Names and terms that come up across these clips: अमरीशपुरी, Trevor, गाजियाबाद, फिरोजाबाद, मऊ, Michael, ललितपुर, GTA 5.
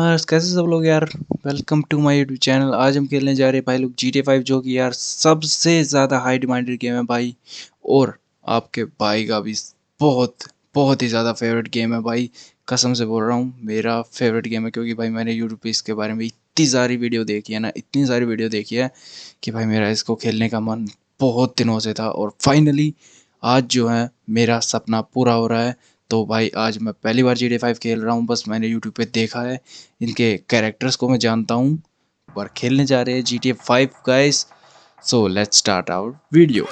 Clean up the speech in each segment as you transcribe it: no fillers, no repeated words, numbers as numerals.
कैसे सब लोग यार, welcome to my YouTube channel. आज हम खेलने जा रहे हैं भाई लोग GTA 5, जो कि यार सबसे ज़्यादा हाई डिमांडेड गेम है भाई, और आपके भाई का भी बहुत ही ज़्यादा फेवरेट गेम है भाई। कसम से बोल रहा हूँ, मेरा फेवरेट गेम है, क्योंकि भाई मैंने यूट्यूब पे इसके बारे में इतनी सारी वीडियो देखी है कि भाई मेरा इसको खेलने का मन बहुत दिनों से था, और फाइनली आज जो है मेरा सपना पूरा हो रहा है। तो भाई आज मैं पहली बार GTA 5 खेल रहा हूँ, बस मैंने YouTube पे देखा है, इनके कैरेक्टर्स को मैं जानता हूँ, पर खेलने जा रहे हैं GTA 5 guys. So let's start our video.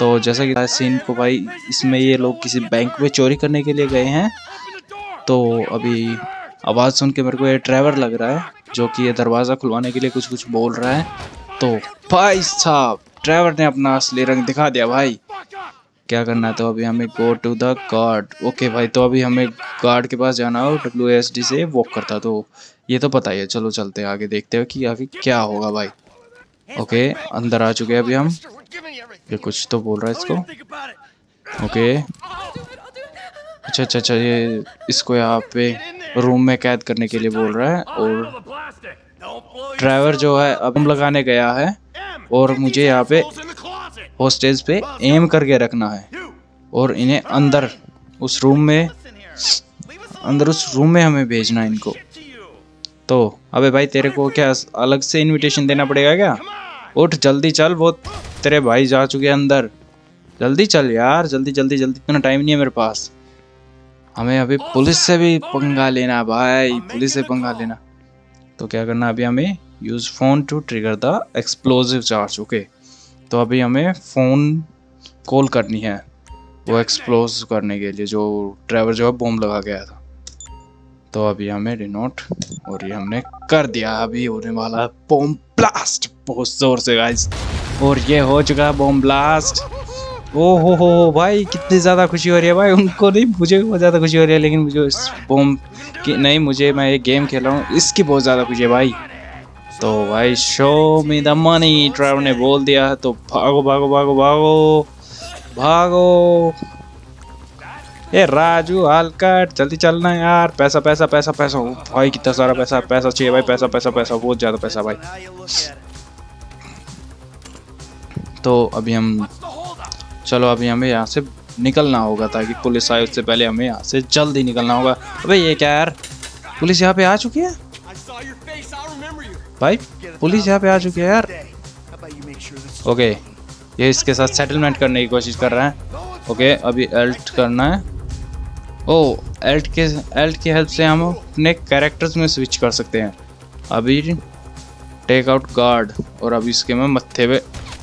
तो जैसा कि सीन को भाई इसमें ये लोग किसी बैंक में चोरी करने के लिए गए हैं, तो अभी आवाज़ सुन के मेरे को ये ट्रेवर लग रहा है, जो कि ये दरवाज़ा खुलवाने के लिए कुछ बोल रहा है। तो भाई साहब ट्रेवर ने अपना असली रंग दिखा दिया भाई। क्या करना है? तो अभी हमें go to the guard. Okay भाई, तो अभी हमें गार्ड के पास जाना हो, WSD से वॉक करता, तो ये तो पता ही है। चलो चलते हैं आगे, देखते हैं कि आगे क्या होगा भाई। ओके अंदर आ चुके हैं अभी हम। ये कुछ तो बोल रहा है इसको। ओके अच्छा, ये इसको यहाँ पे रूम में कैद करने के लिए बोल रहा है, और ड्राइवर जो है अब हम लगाने गया है, और मुझे यहाँ पे होस्टेज पे एम करके रखना है, और इन्हें अंदर उस रूम में हमें भेजना है इनको। तो अबे भाई तेरे को क्या अलग से इनविटेशन देना पड़ेगा क्या? उठ जल्दी चल, वो तेरे भाई जा चुके हैं अंदर। जल्दी चल यार, जल्दी, इतना टाइम नहीं है मेरे पास। हमें अभी पुलिस से भी पंगा लेना भाई, तो क्या करना अभी हमें? Use phone to trigger the explosive charge. Okay तो अभी हमें फ़ोन कॉल करनी है वो एक्सप्लोज करने के लिए, जो ट्रेवर जो है बॉम्ब लगा गया था। तो अभी हमें डिनोट, और ये हमने कर दिया। अभी होने वाला बॉम्ब ब्लास्ट बहुत ज़ोर से गाइस, और ये हो चुका है बॉम्ब ब्लास्ट। ओहो हो भाई कितनी ज़्यादा खुशी हो रही है भाई, उनको नहीं मुझे बहुत ज़्यादा खुशी हो रही है, लेकिन मुझे इस बॉम्ब की नहीं, मुझे मैं ये गेम खेल रहा हूँ इसकी बहुत ज़्यादा खुशी है भाई। तो भाई show me the money, Trevor ने बोल दिया है। तो भागो भागो भागो भागो भागो, ये राजू हालकट जल्दी चलना यार। पैसा पैसा पैसा पैसा भाई, कितना सारा पैसा चाहिए भाई, पैसा पैसा पैसा बहुत ज़्यादा पैसा भाई। तो अभी हम चलो, अभी हमें यहाँ से निकलना होगा, ताकि पुलिस आए उससे पहले हमें यहाँ से जल्दी निकलना होगा। अबे ये क्या यार, पुलिस यहाँ पे आ चुकी है भाई, पुलिस यहाँ पे आ चुकी है यार। ओके ये इसके साथ सेटलमेंट करने की कोशिश कर रहा है। ओके अभी एल्ट करना है। ओ एल्ट की हेल्प से हम अपने कैरेक्टर्स में स्विच कर सकते हैं। अभी टेक आउट गार्ड, और अभी इसके में मत्थे पे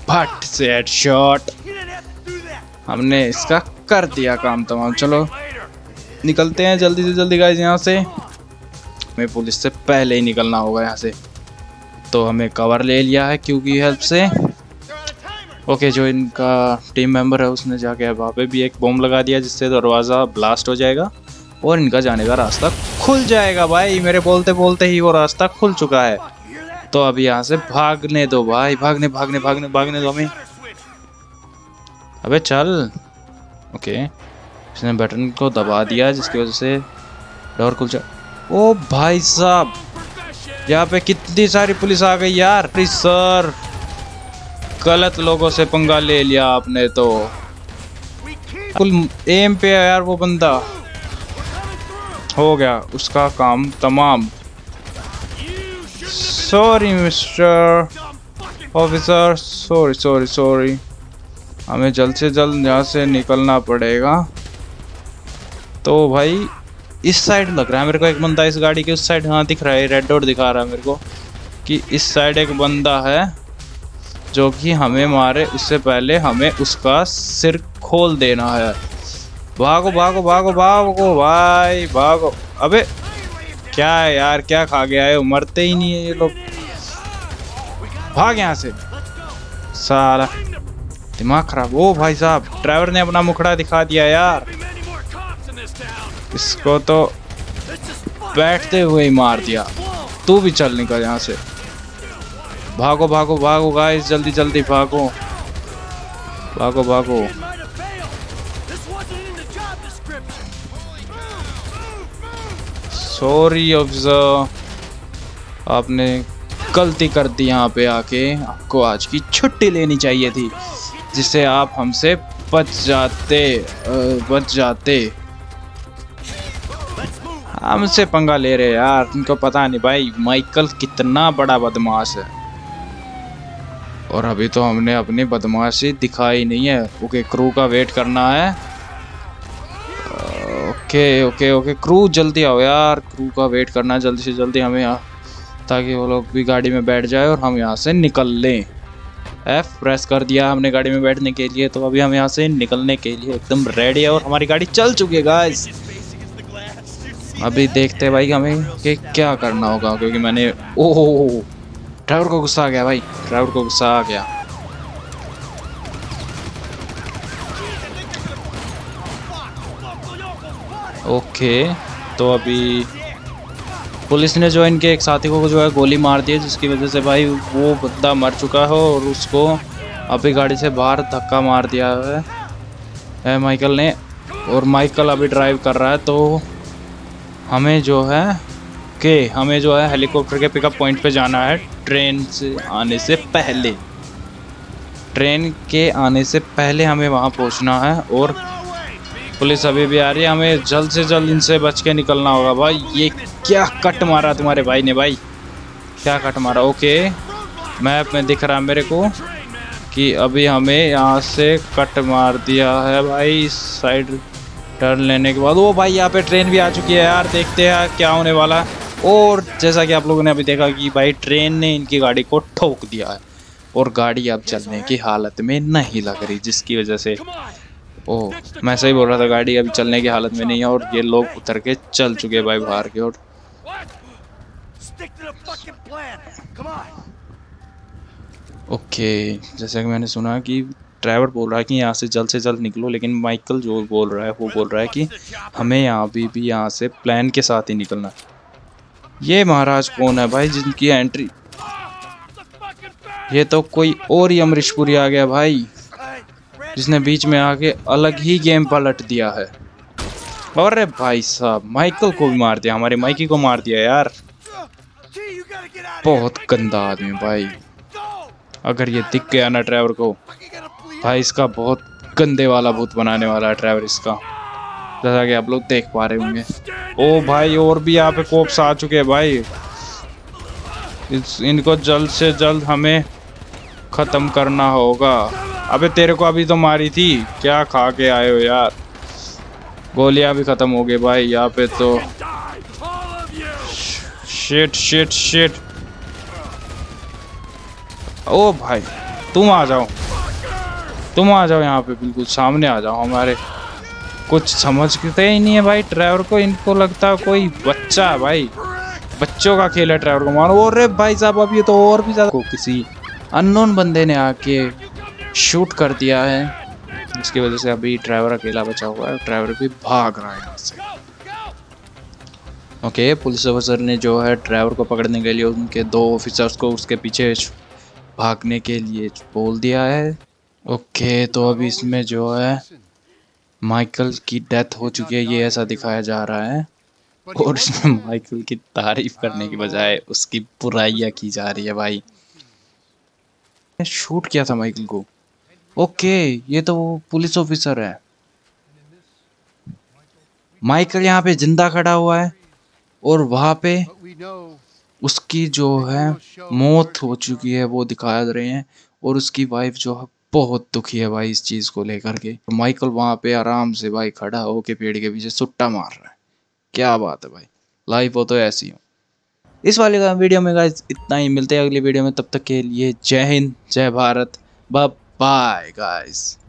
फट से हेडशॉट। हमने इसका कर दिया काम तमाम। चलो निकलते हैं जल्दी से जल्दी गाइस यहाँ से, हमें पुलिस से पहले ही निकलना होगा यहाँ से। तो हमें कवर ले लिया है क्यू की हेल्प से। ओके जो इनका टीम मेंबर है उसने जाके वहाँ पे भी एक बम लगा दिया, जिससे दरवाज़ा ब्लास्ट हो जाएगा, और इनका जाने का रास्ता खुल जाएगा भाई। मेरे बोलते बोलते ही वो रास्ता खुल चुका है। तो अब यहाँ से भागने दो भाई, भागने दो हमें। अबे चल। ओके इसने बटन को दबा दिया, जिसकी वजह से डोर खुल जा। ओ भाई साहब यहाँ पे कितनी सारी पुलिस आ गई यार। सर गलत लोगों से पंगा ले लिया आपने, तो बिल्कुल एम पे है यार वो बंदा। हो गया उसका काम तमाम। Sorry mister officer, sorry. हमें जल्द से जल्द यहाँ से निकलना पड़ेगा। तो भाई इस साइड लग रहा है मेरे को एक बंदा, इस गाड़ी के उस साइड। हाँ दिख रहा है, रेड डॉट दिखा रहा है मेरे को कि इस साइड एक बंदा है, जो कि हमें मारे उससे पहले हमें उसका सिर खोल देना है। भागो भागो भागो भागो भाई भागो। अबे क्या है यार, क्या खा गया है, मरते ही नहीं है ये लोग। भाग यहाँ से, सारा दिमाग खराब। ओ भाई साहब ड्राइवर ने अपना मुखड़ा दिखा दिया यार, इसको तो बैठते हुए ही मार दिया। तू भी चल निकल यहाँ से। भागो भागो भागो गाइस, जल्दी भागो भागो भागो। सॉरी ऑफिसर, आपने गलती कर दी। यहाँ पे आके आपको आज की छुट्टी लेनी चाहिए थी, जिससे आप हमसे बच जाते। हमसे पंगा ले रहे यार, तुमको पता नहीं भाई माइकल कितना बड़ा बदमाश है। और अभी तो हमने अपनी बदमाशी दिखाई नहीं है। ओके, क्रू का वेट करना है। ओके क्रू जल्दी आओ यार, क्रू का वेट करना है जल्दी से जल्दी हमें, ताकि वो लोग भी गाड़ी में बैठ जाए और हम यहाँ से निकल लें। F प्रेस कर दिया हमने गाड़ी में बैठने के लिए। तो अभी हम यहाँ से निकलने के लिए एकदम रेडी है और हमारी गाड़ी चल चुकी है गाइस। अभी देखते हैं भाई हमें कि क्या करना होगा, क्योंकि मैंने ओह ड्राइवर को गुस्सा आ गया भाई, ड्राइवर को गुस्सा आ गया। ओके, तो अभी पुलिस ने जो इनके एक साथी को जो है गोली मार दी है, जिसकी वजह से भाई वो बंदा मर चुका है और उसको अभी गाड़ी से बाहर धक्का मार दिया है माइकल ने। और माइकल अभी ड्राइव कर रहा है, तो हमें जो है हेलीकॉप्टर के पिकअप पॉइंट पे जाना है ट्रेन के आने से पहले हमें वहाँ पहुँचना है। और पुलिस अभी भी आ रही है, हमें जल्द से जल्द इनसे बच के निकलना होगा। भाई ये क्या कट मारा तुम्हारे भाई ने, भाई क्या कट मारा। ओके, मैप में दिख रहा है मेरे को कि अभी हमें यहाँ से कट मार दिया है भाई, साइड टर्न लेने के बाद। ओ भाई यहाँ पे ट्रेन भी आ चुकी है यार, देखते हैं क्या होने वाला है। और जैसा कि आप लोगों ने अभी देखा कि भाई ट्रेन ने इनकी गाड़ी को ठोक दिया है और गाड़ी अब चलने की हालत में नहीं लग रही, जिसकी वजह से ओह मैं सही बोल रहा था, गाड़ी अभी चलने की हालत में नहीं है। और ये लोग उतर के चल चुके हैं भाई बाहर के। और ओके, जैसा कि मैंने सुना कि ड्राइवर बोल रहा है कि यहाँ से जल्द निकलो, लेकिन माइकल जो बोल रहा है वो बोल रहा है कि हमें यहाँ से प्लान के साथ ही निकलना। ये महाराज कौन है भाई जिनकी एंट्री, ये तो कोई और ही अमरीशपुरी आ गया भाई, जिसने बीच में आके अलग ही गेम पलट दिया है। अरे भाई साहब माइकल को भी मार दिया, हमारे माइकी को मार दिया यार, बहुत गंदा आदमी भाई। अगर ये दिख गया ना ट्रेवर को भाई, इसका बहुत गंदे वाला भूत बनाने वाला है ट्रेवर इसका, जैसा कि आप लोग देख पा रहे होंगे। ओ भाई और भी यहाँ पे कोप्स आ चुके हैं भाई, इनको जल्द से जल्द हमें ख़त्म करना होगा। अबे तेरे को अभी तो मारी थी, क्या खा के आए हो यार, गोलियां भी खत्म हो गई भाई यहाँ पे तो। शिट। ओ भाई तुम आ जाओ यहाँ पे, बिल्कुल सामने आ जाओ हमारे। कुछ समझते ही नहीं है भाई ड्राइवर को, इनको लगता है कोई बच्चा है भाई, बच्चों का खेल है ड्राइवर को मारो। और रे भाई साहब अब ये तो और भी ज़्यादा, किसी अननोन बंदे ने आके शूट कर दिया है, जिसकी वजह से अभी ड्राइवर अकेला बचा हुआ है, ड्राइवर भी भाग रहा है यहाँ से। ओके, पुलिस ऑफिसर ने जो है ड्राइवर को पकड़ने के लिए उनके दो ऑफिसर्स को उसके पीछे भागने के लिए बोल दिया है। ओके, तो अभी इसमें जो है माइकल की डेथ हो चुकी है, ये ऐसा दिखाया जा रहा है। और इसमें माइकल की तारीफ करने की बजाय उसकी बुराइयाँ की जा रही है भाई, शूट किया था माइकल को। ओके, ये तो वो पुलिस ऑफिसर है। माइकल यहाँ पे जिंदा खड़ा हुआ है और वहाँ पे उसकी जो है मौत हो चुकी है वो दिखा रहे हैं, और उसकी वाइफ जो है बहुत दुखी है भाई इस चीज़ को लेकर के। माइकल वहाँ पे आराम से भाई खड़ा होके पेड़ के पीछे सुट्टा मार रहा है, क्या बात है भाई, लाइफ हो तो ऐसी हो। इस वाले का वीडियो में गाइस इतना ही, मिलते हैं अगली वीडियो में, तब तक के लिए जय हिंद, जय भारत, बाय बाय गाइस।